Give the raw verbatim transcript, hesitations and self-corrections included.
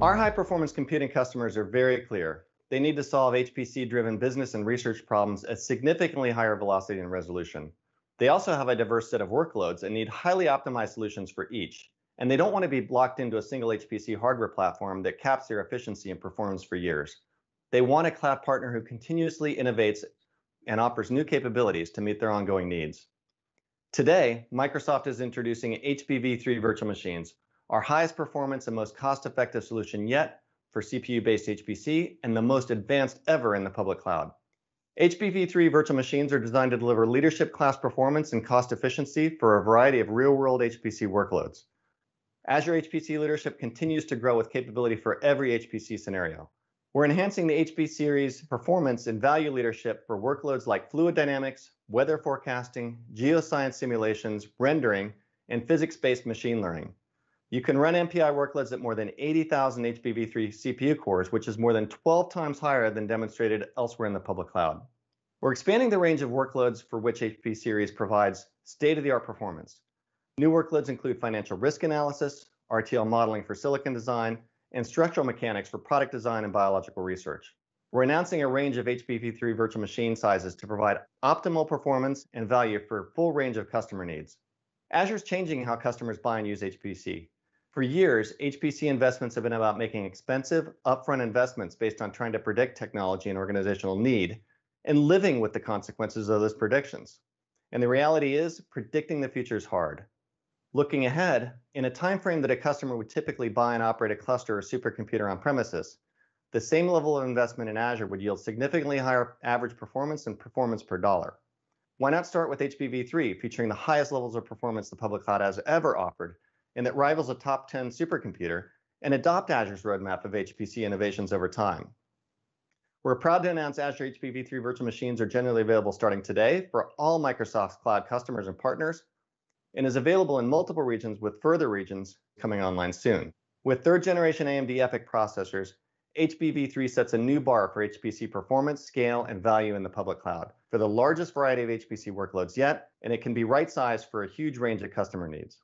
Our high-performance computing customers are very clear. They need to solve H P C-driven business and research problems at significantly higher velocity and resolution. They also have a diverse set of workloads and need highly optimized solutions for each. And they don't want to be locked into a single H P C hardware platform that caps their efficiency and performance for years. They want a cloud partner who continuously innovates and offers new capabilities to meet their ongoing needs. Today, Microsoft is introducing H B v three virtual machines, our highest performance and most cost-effective solution yet for C P U-based H P C and the most advanced ever in the public cloud. H B v three virtual machines are designed to deliver leadership class performance and cost efficiency for a variety of real-world H P C workloads. Azure H P C leadership continues to grow with capability for every H P C scenario. We're enhancing the H P C series performance and value leadership for workloads like fluid dynamics, weather forecasting, geoscience simulations, rendering, and physics-based machine learning. You can run M P I workloads at more than eighty thousand H B v three C P U cores, which is more than twelve times higher than demonstrated elsewhere in the public cloud. We're expanding the range of workloads for which H P C series provides state-of-the-art performance. New workloads include financial risk analysis, R T L modeling for silicon design, and structural mechanics for product design and biological research. We're announcing a range of H B v three virtual machine sizes to provide optimal performance and value for a full range of customer needs. Azure's changing how customers buy and use H P C. For years, H P C investments have been about making expensive, upfront investments based on trying to predict technology and organizational need and living with the consequences of those predictions. And the reality is, predicting the future is hard. Looking ahead, in a time frame that a customer would typically buy and operate a cluster or supercomputer on premises, the same level of investment in Azure would yield significantly higher average performance and performance per dollar. Why not start with H B v three, featuring the highest levels of performance the public cloud has ever offered, and that rivals a top ten supercomputer, and adopt Azure's roadmap of H P C innovations over time? We're proud to announce Azure H B v three virtual machines are generally available starting today for all Microsoft's cloud customers and partners, and is available in multiple regions with further regions coming online soon. With third-generation A M D EPYC processors, H B v three sets a new bar for H P C performance, scale, and value in the public cloud for the largest variety of H P C workloads yet, and it can be right-sized for a huge range of customer needs.